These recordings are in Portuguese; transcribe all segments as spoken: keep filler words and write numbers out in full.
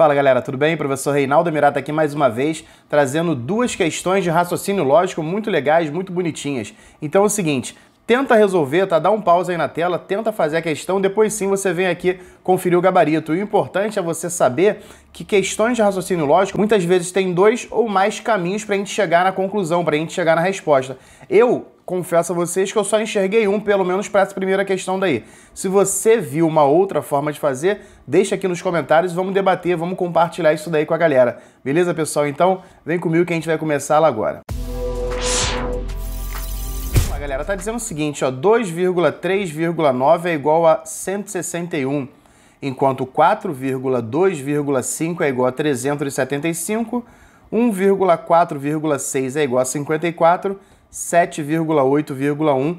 Fala galera, tudo bem? Professor Reinaldo Amirato aqui mais uma vez, trazendo duas questões de raciocínio lógico muito legais, muito bonitinhas. Então é o seguinte, tenta resolver, tá? Dá um pause aí na tela, tenta fazer a questão, depois sim você vem aqui conferir o gabarito. O importante é você saber que questões de raciocínio lógico muitas vezes tem dois ou mais caminhos pra gente chegar na conclusão, pra gente chegar na resposta. Eu... confesso a vocês que eu só enxerguei um, pelo menos para essa primeira questão daí. Se você viu uma outra forma de fazer, deixa aqui nos comentários, vamos debater, vamos compartilhar isso daí com a galera. Beleza, pessoal? Então, vem comigo que a gente vai começar lá agora. A galera tá dizendo o seguinte, ó, dois vírgula três vírgula nove é igual a cento e sessenta e um, enquanto quatro vírgula dois vírgula cinco é igual a trezentos e setenta e cinco, um vírgula quatro vírgula seis é igual a cinquenta e quatro, sete vírgula oito vírgula um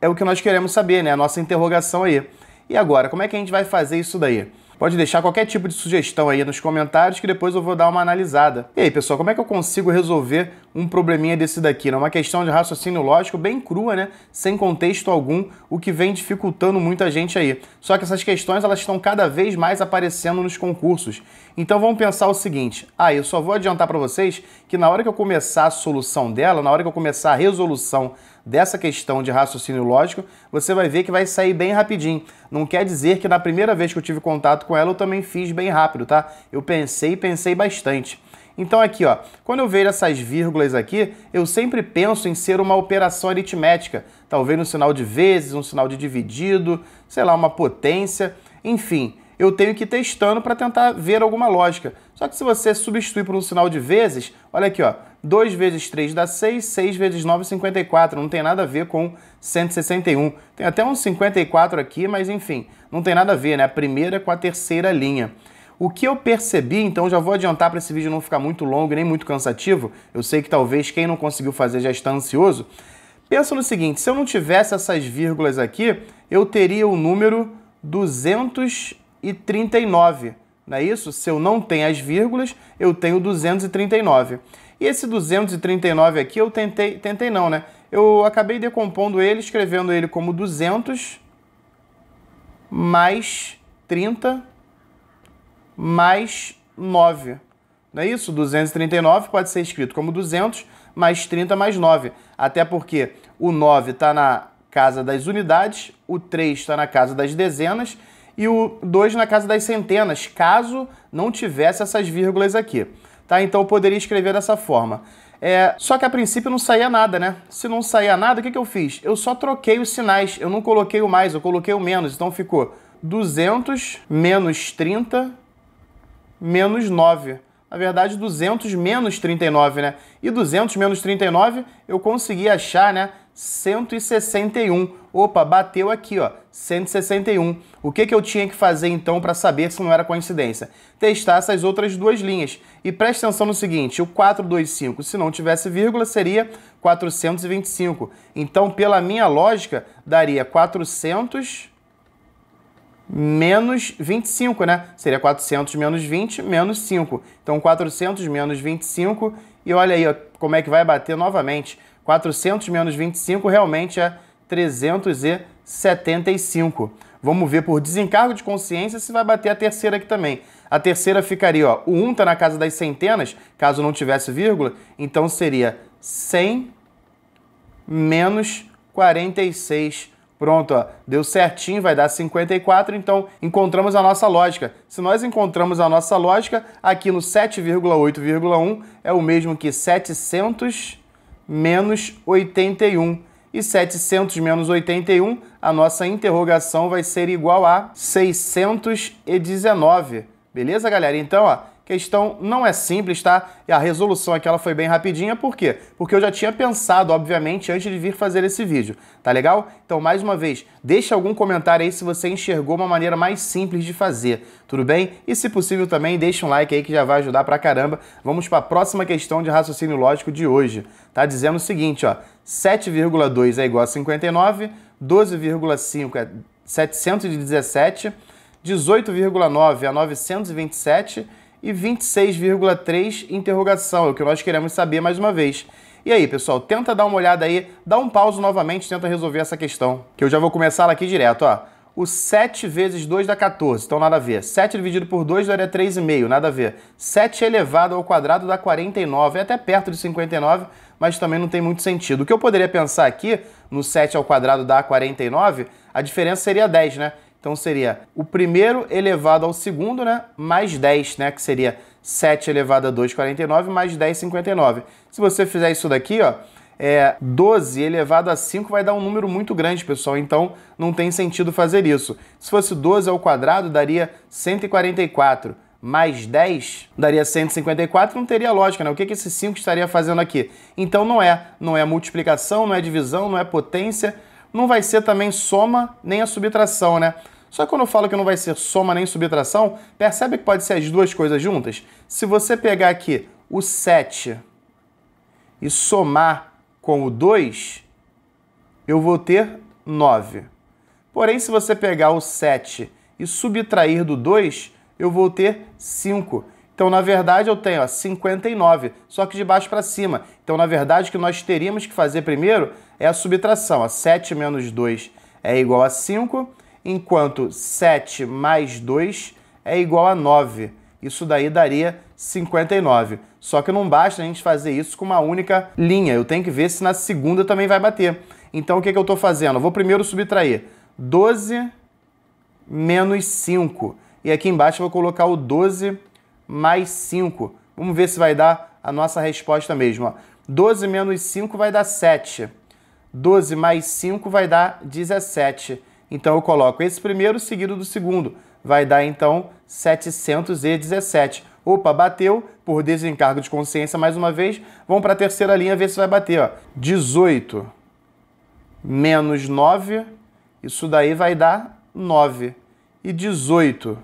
é o que nós queremos saber, né? A nossa interrogação aí. E agora, como é que a gente vai fazer isso daí? Pode deixar qualquer tipo de sugestão aí nos comentários que depois eu vou dar uma analisada. E aí, pessoal, como é que eu consigo resolver um probleminha desse daqui? É uma questão de raciocínio lógico bem crua, né? Sem contexto algum, o que vem dificultando muita gente aí. Só que essas questões, elas estão cada vez mais aparecendo nos concursos. Então vamos pensar o seguinte. Ah, eu só vou adiantar para vocês que na hora que eu começar a solução dela, na hora que eu começar a resolução dessa questão de raciocínio lógico, você vai ver que vai sair bem rapidinho. Não quer dizer que na primeira vez que eu tive contato com ela, eu também fiz bem rápido, tá? Eu pensei e pensei bastante. Então aqui, ó, quando eu vejo essas vírgulas aqui, eu sempre penso em ser uma operação aritmética. Talvez um sinal de vezes, um sinal de dividido, sei lá, uma potência, enfim... eu tenho que ir testando para tentar ver alguma lógica. Só que se você substituir por um sinal de vezes, olha aqui, ó, dois vezes três dá seis, seis vezes nove, cinquenta e quatro. Não tem nada a ver com cento e sessenta e um. Tem até um cinquenta e quatro aqui, mas enfim, não tem nada a ver, né? A primeira com a terceira linha. O que eu percebi, então já vou adiantar para esse vídeo não ficar muito longo nem muito cansativo, eu sei que talvez quem não conseguiu fazer já está ansioso. Pensa no seguinte, se eu não tivesse essas vírgulas aqui, eu teria o número duzentos e trinta e nove, não é isso? Se eu não tenho as vírgulas, eu tenho duzentos e trinta e nove. E esse duzentos e trinta e nove aqui eu tentei, tentei não, né? Eu acabei decompondo ele, escrevendo ele como duzentos mais trinta mais nove. Não é isso? duzentos e trinta e nove pode ser escrito como duzentos mais trinta mais nove. Até porque o nove está na casa das unidades, o três está na casa das dezenas, e o dois na casa das centenas, caso não tivesse essas vírgulas aqui. Tá? Então eu poderia escrever dessa forma. É... Só que a princípio não saía nada, né? Se não saía nada, o que, que eu fiz? Eu só troquei os sinais, eu não coloquei o mais, eu coloquei o menos. Então ficou duzentos menos trinta menos nove. Na verdade, duzentos menos trinta e nove, né? E duzentos menos trinta e nove eu consegui achar, né? cento e sessenta e um. Opa, bateu aqui, ó. cento e sessenta e um. O que que eu tinha que fazer, então, para saber se não era coincidência? Testar essas outras duas linhas. E presta atenção no seguinte, o quatrocentos e vinte e cinco, se não tivesse vírgula, seria quatrocentos e vinte e cinco. Então, pela minha lógica, daria quatrocentos... menos vinte e cinco, né? Seria quatrocentos menos vinte menos cinco. Então, quatrocentos menos vinte e cinco. E olha aí ó, como é que vai bater novamente. quatrocentos menos vinte e cinco realmente é trezentos e setenta e cinco. Vamos ver por desencargo de consciência se vai bater a terceira aqui também. A terceira ficaria, ó, o um está na casa das centenas, caso não tivesse vírgula. Então, seria cem menos quarenta e seis. Pronto, ó, deu certinho, vai dar cinquenta e quatro, então encontramos a nossa lógica. Se nós encontramos a nossa lógica, aqui no sete vírgula oito vírgula um é o mesmo que setecentos menos oitenta e um. E setecentos menos oitenta e um, a nossa interrogação vai ser igual a seiscentos e dezenove. Beleza, galera? Então, ó, questão não é simples, tá? E a resolução aqui ela foi bem rapidinha, por quê? Porque eu já tinha pensado, obviamente, antes de vir fazer esse vídeo, tá legal? Então, mais uma vez, deixa algum comentário aí se você enxergou uma maneira mais simples de fazer, tudo bem? E se possível também, deixa um like aí que já vai ajudar pra caramba. Vamos pra próxima questão de raciocínio lógico de hoje. Tá dizendo o seguinte, ó, sete vírgula dois é igual a cinquenta e nove, doze vírgula cinco é setecentos e dezessete, dezoito vírgula nove é novecentos e vinte e sete, e vinte e seis vírgula três interrogação, é o que nós queremos saber mais uma vez. E aí, pessoal, tenta dar uma olhada aí, dá um pause novamente, tenta resolver essa questão, que eu já vou começar ela aqui direto, ó. o sete vezes dois dá quatorze, então nada a ver. sete dividido por dois daria três vírgula cinco, nada a ver. sete elevado ao quadrado dá quarenta e nove, é até perto de cinquenta e nove, mas também não tem muito sentido. O que eu poderia pensar aqui, no sete ao quadrado dá quarenta e nove, a diferença seria dez, né? Então seria o primeiro elevado ao segundo, né? Mais dez, né? Que seria sete elevado a dois, quarenta e nove, mais dez, cinquenta e nove. Se você fizer isso daqui, ó, É, doze elevado a cinco vai dar um número muito grande, pessoal, então não tem sentido fazer isso. Se fosse doze ao quadrado, daria cento e quarenta e quatro, mais dez daria cento e cinquenta e quatro, não teria lógica, né? O que que esse cinco estaria fazendo aqui? Então não é, não é multiplicação, não é divisão, não é potência, não vai ser também soma nem a subtração, né? Só que quando eu falo que não vai ser soma nem subtração, percebe que pode ser as duas coisas juntas? Se você pegar aqui o sete e somar com o dois, eu vou ter nove. Porém, se você pegar o sete e subtrair do dois, eu vou ter cinco. Então, na verdade, eu tenho ó, cinquenta e nove, só que de baixo para cima. Então, na verdade, o que nós teríamos que fazer primeiro é a subtração. Ó, sete menos dois é igual a cinco, enquanto sete mais dois é igual a nove. Isso daí daria cinquenta e nove. Só que não basta a gente fazer isso com uma única linha. Eu tenho que ver se na segunda também vai bater. Então, o que que eu estou fazendo? Eu vou primeiro subtrair doze menos cinco. E aqui embaixo eu vou colocar o doze mais cinco. Vamos ver se vai dar a nossa resposta mesmo. Ó. doze menos cinco vai dar sete. doze mais cinco vai dar dezessete. Então, eu coloco esse primeiro seguido do segundo. Vai dar, então, setecentos e dezessete. Opa, bateu, por desencargo de consciência, mais uma vez. Vamos para a terceira linha ver se vai bater. Ó. dezoito menos nove, isso daí vai dar nove. E dezoito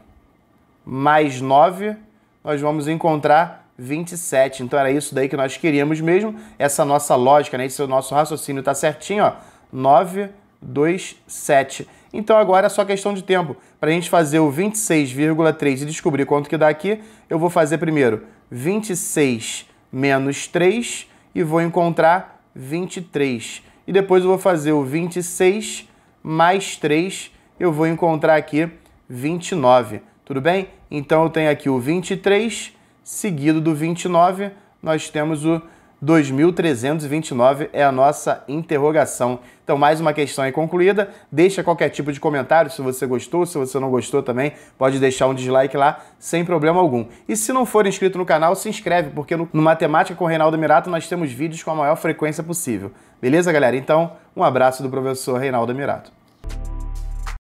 mais nove, nós vamos encontrar vinte e sete. Então, era isso daí que nós queríamos mesmo. Essa nossa lógica, né? Esse é o nosso raciocínio, tá certinho. Ó. nove, dois, sete. Então agora é só questão de tempo. Para a gente fazer o vinte e seis vírgula três e descobrir quanto que dá aqui, eu vou fazer primeiro vinte e seis menos três e vou encontrar vinte e três. E depois eu vou fazer o vinte e seis mais três, eu vou encontrar aqui vinte e nove. Tudo bem? Então eu tenho aqui o vinte e três, seguido do vinte e nove, nós temos o dois mil trezentos e vinte e nove é a nossa interrogação. Então, mais uma questão aí concluída. Deixa qualquer tipo de comentário, se você gostou, se você não gostou também, pode deixar um dislike lá, sem problema algum. E se não for inscrito no canal, se inscreve, porque no Matemática com Reinaldo Amirato nós temos vídeos com a maior frequência possível. Beleza, galera? Então, um abraço do professor Reinaldo Amirato.